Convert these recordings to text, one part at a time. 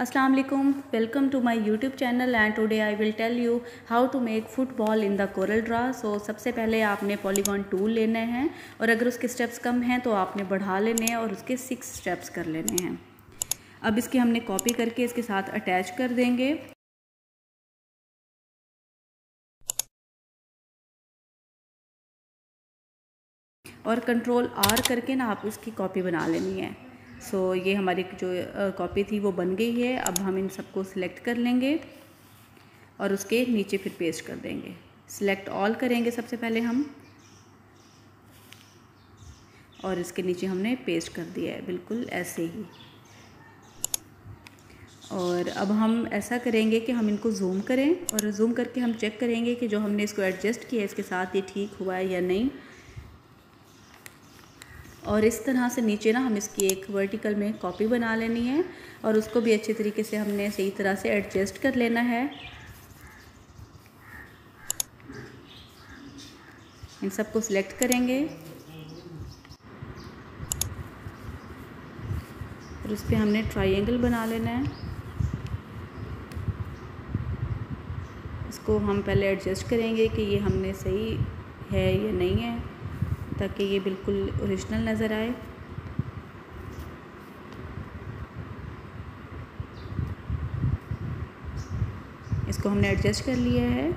अस्सलाम वालेकुम, welcome to my YouTube channel and today I will tell you how to make football in the CorelDraw। So सबसे पहले आपने polygon tool लेने हैं और अगर उसके स्टेप्स कम हैं तो आपने बढ़ा लेने हैं और उसके 6 स्टेप्स कर लेने हैं। अब इसकी हमने कॉपी करके इसके साथ अटैच कर देंगे। और कंट्रोल R करके ना आप उसकी कॉपी बना लेनी है। सो ये हमारी जो कॉपी थी वो बन गई है। अब हम इन सबको सिलेक्ट कर लेंगे और उसके नीचे फिर पेस्ट कर देंगे। सिलेक्ट ऑल करेंगे सबसे पहले हम और इसके नीचे हमने पेस्ट कर दिया है बिल्कुल ऐसे ही। और अब हम ऐसा करेंगे कि हम इनको जूम करें और जूम करके हम चेक करेंगे कि जो हमने इसको एडजस्ट किया है इसके साथ ये ठीक हुआ है या नहीं। और इस तरह से नीचे ना हम इसकी एक वर्टिकल में कॉपी बना लेनी है और उसको भी अच्छे तरीके से हमने सही तरह से एडजस्ट कर लेना है। इन सबको सिलेक्ट करेंगे और उस पर हमने ट्रायंगल बना लेना है। इसको हम पहले एडजस्ट करेंगे कि ये हमने सही है या नहीं है ताकि ये बिल्कुल ओरिजिनल नज़र आए। इसको हमने एडजस्ट कर लिया है।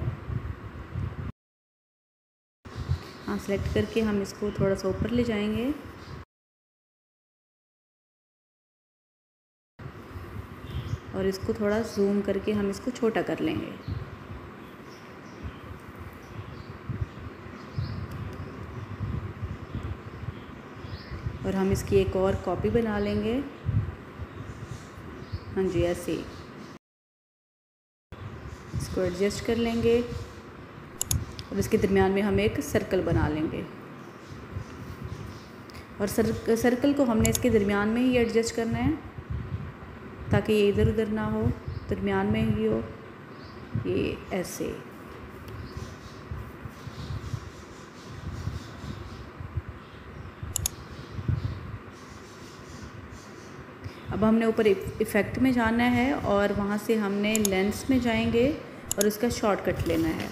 हाँ, सेलेक्ट करके हम इसको थोड़ा सा ऊपर ले जाएंगे और इसको थोड़ा जूम करके हम इसको छोटा कर लेंगे। और हम इसकी एक और कॉपी बना लेंगे। हाँ जी, ऐसे इसको एडजस्ट कर लेंगे और इसके दरमियान में हम एक सर्कल बना लेंगे। और सर्कल को हमने इसके दरमियान में ही एडजस्ट करना है ताकि ये इधर उधर ना हो, दरमियान में ही हो। ये ऐसे अब हमने ऊपर इफ़ेक्ट में जाना है और वहाँ से हमने लेंस में जाएंगे और उसका शॉर्टकट लेना है।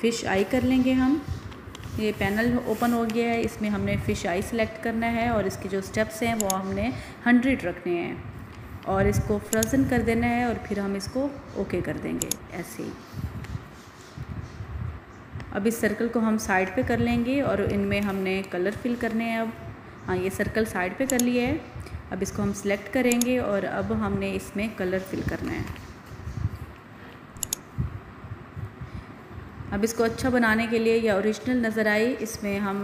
फ़िश आई कर लेंगे हम। ये पैनल ओपन हो गया है, इसमें हमने फ़िश आई सिलेक्ट करना है और इसके जो स्टेप्स हैं वो हमने 100 रखने हैं और इसको फ्रोजन कर देना है और फिर हम इसको ओके कर देंगे ऐसे ही। अब इस सर्कल को हम साइड पे कर लेंगे और इनमें हमने कलर फिल करने हैं। अब हाँ, ये सर्कल साइड पे कर लिया है। अब इसको हम सिलेक्ट करेंगे और अब हमने इसमें कलर फिल करना है। अब इसको अच्छा बनाने के लिए या ओरिजिनल नज़र आए, इसमें हम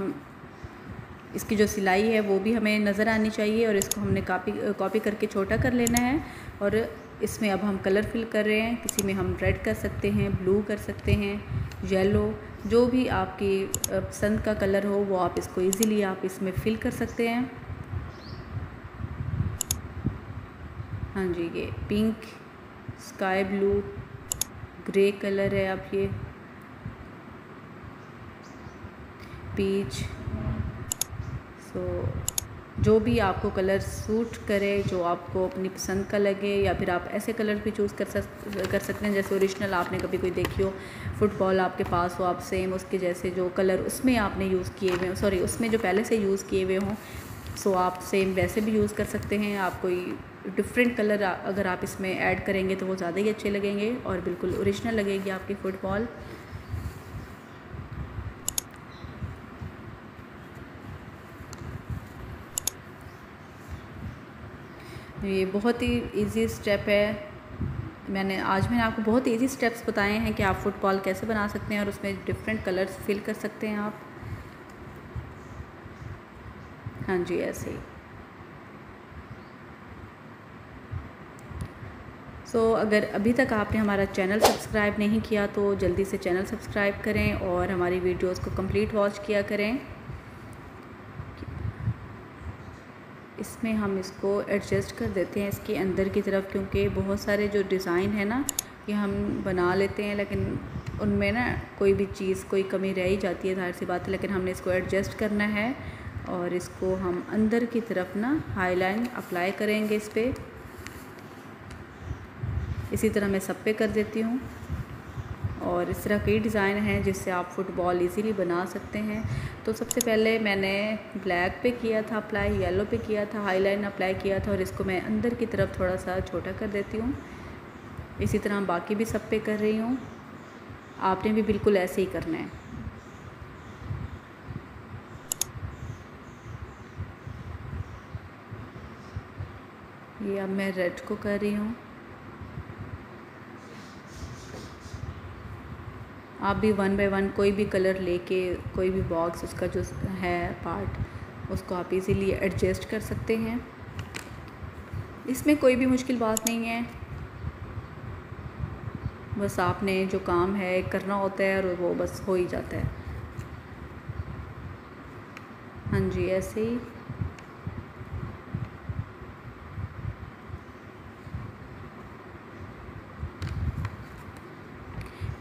इसकी जो सिलाई है वो भी हमें नज़र आनी चाहिए और इसको हमने कॉपी करके छोटा कर लेना है। और इसमें अब हम कलर फिल कर रहे हैं। किसी में हम रेड कर सकते हैं, ब्लू कर सकते हैं, येलो, जो भी आपकी पसंद का कलर हो वो आप इसको इजीली आप इसमें फिल कर सकते हैं। हाँ जी, ये pink, sky blue, grey colour है, आप ये पीच, सो जो भी आपको कलर सूट करे, जो आपको अपनी पसंद का लगे। या फिर आप ऐसे कलर भी चूज़ कर सकते हैं जैसे ओरिजिनल आपने कभी कोई देखी हो फुटबॉल आपके पास हो, आप सेम उसके जैसे जो कलर उसमें आपने यूज़ किए हुए हों, सॉरी उसमें जो पहले से यूज़ किए हुए हों, सो आप सेम वैसे भी यूज़ कर सकते हैं। आप कोई डिफरेंट कलर अगर आप इसमें ऐड करेंगे तो वो ज़्यादा ही अच्छे लगेंगे और बिल्कुल ओरिजिनल लगेगी आपकी फ़ुटबॉल। ये बहुत ही इजी स्टेप है। आज मैंने आपको बहुत इजी स्टेप्स बताए हैं कि आप फुटबॉल कैसे बना सकते हैं और उसमें डिफरेंट कलर्स फिल कर सकते हैं आप। हाँ जी, ऐसे ही। सो अगर अभी तक आपने हमारा चैनल सब्सक्राइब नहीं किया तो जल्दी से चैनल सब्सक्राइब करें और हमारी वीडियोस को कंप्लीट वॉच किया करें। इसमें हम इसको एडजस्ट कर देते हैं इसके अंदर की तरफ, क्योंकि बहुत सारे जो डिज़ाइन है ना ये हम बना लेते हैं लेकिन उनमें ना कोई भी चीज़ कोई कमी रह ही जाती है, ज़ाहिर सी बात है। लेकिन हमने इसको एडजस्ट करना है और इसको हम अंदर की तरफ ना हाईलाइन अप्लाई करेंगे इस पर। इसी तरह मैं सब पे कर देती हूँ। और इस तरह कई डिज़ाइन हैं जिससे आप फुटबॉल इजीली बना सकते हैं। तो सबसे पहले मैंने ब्लैक पे किया था अप्लाई, येलो पे किया था हाईलाइन अप्लाई किया था, और इसको मैं अंदर की तरफ थोड़ा सा छोटा कर देती हूँ। इसी तरह बाकी भी सब पे कर रही हूँ। आपने भी बिल्कुल ऐसे ही करना है। ये अब मैं रेड को कर रही हूँ। आप भी वन बाय वन कोई भी कलर लेके, कोई भी बॉक्स उसका जो है पार्ट, उसको आप इजीली एडजस्ट कर सकते हैं। इसमें कोई भी मुश्किल बात नहीं है, बस आपने जो काम है करना होता है और वो बस हो ही जाता है। हाँ जी, ऐसे ही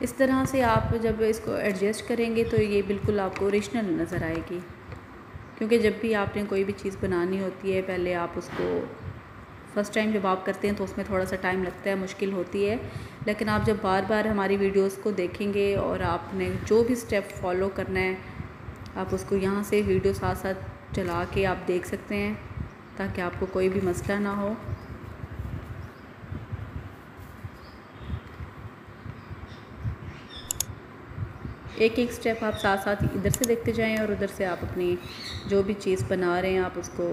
इस तरह से आप जब इसको एडजस्ट करेंगे तो ये बिल्कुल आपको ओरिजिनल नज़र आएगी। क्योंकि जब भी आपने कोई भी चीज़ बनानी होती है, पहले आप उसको फ़र्स्ट टाइम जब आप करते हैं तो उसमें थोड़ा सा टाइम लगता है, मुश्किल होती है। लेकिन आप जब बार बार हमारी वीडियोस को देखेंगे और आपने जो भी स्टेप फॉलो करना है, आप उसको यहाँ से वीडियो साथ साथ चला के आप देख सकते हैं ताकि आपको कोई भी मसला ना हो। एक एक स्टेप आप साथ साथ इधर से देखते जाएं और उधर से आप अपनी जो भी चीज़ बना रहे हैं आप उसको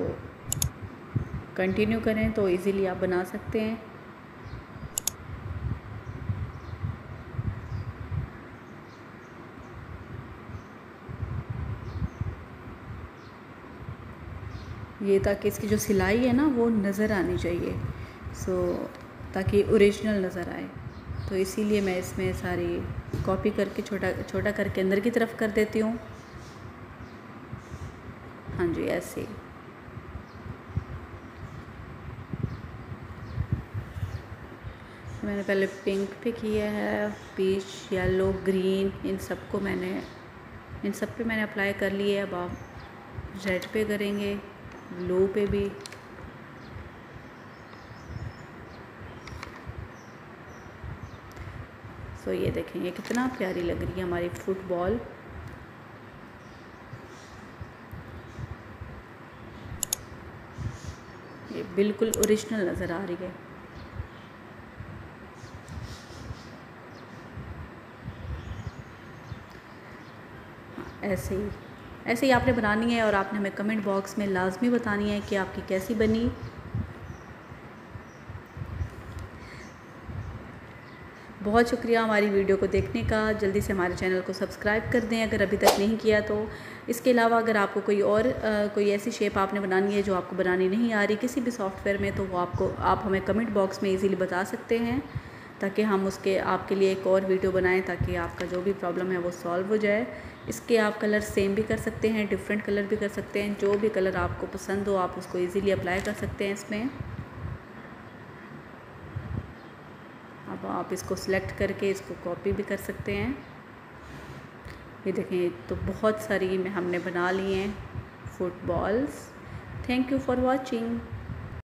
कंटिन्यू करें, तो इजीली आप बना सकते हैं। ये ताकि इसकी जो सिलाई है ना वो नज़र आनी चाहिए, सो ताकि ओरिजिनल नज़र आए। तो इसीलिए मैं इसमें सारी कॉपी करके छोटा छोटा करके अंदर की तरफ कर देती हूँ। हाँ जी, ऐसे। मैंने पहले पिंक पे किया है, पीच, येलो, ग्रीन, इन सब पे मैंने अप्लाई कर लिए। अब आप रेड पे करेंगे, ब्लू पे भी। तो ये देखें, ये कितना प्यारी लग रही है हमारी फुटबॉल। ये बिल्कुल ओरिजिनल नज़र आ रही है। ऐसे ही आपने बनानी है और आपने हमें कमेंट बॉक्स में लाजमी बतानी है कि आपकी कैसी बनी। बहुत शुक्रिया हमारी वीडियो को देखने का। जल्दी से हमारे चैनल को सब्सक्राइब कर दें अगर अभी तक नहीं किया तो। इसके अलावा अगर आपको कोई ऐसी शेप आपने बनानी है जो आपको बनानी नहीं आ रही किसी भी सॉफ्टवेयर में, तो वो आप हमें कमेंट बॉक्स में इजीली बता सकते हैं ताकि हम उसके आपके लिए एक और वीडियो बनाएं ताकि आपका जो भी प्रॉब्लम है वो सॉल्व हो जाए। इसके आप कलर सेम भी कर सकते हैं, डिफरेंट कलर भी कर सकते हैं। जो भी कलर आपको पसंद हो आप उसको इजीली अप्लाई कर सकते हैं इसमें। अब आप इसको सिलेक्ट करके इसको कॉपी भी कर सकते हैं। ये देखें, तो बहुत सारी हमने बना ली हैं footballs. Thank you for watching.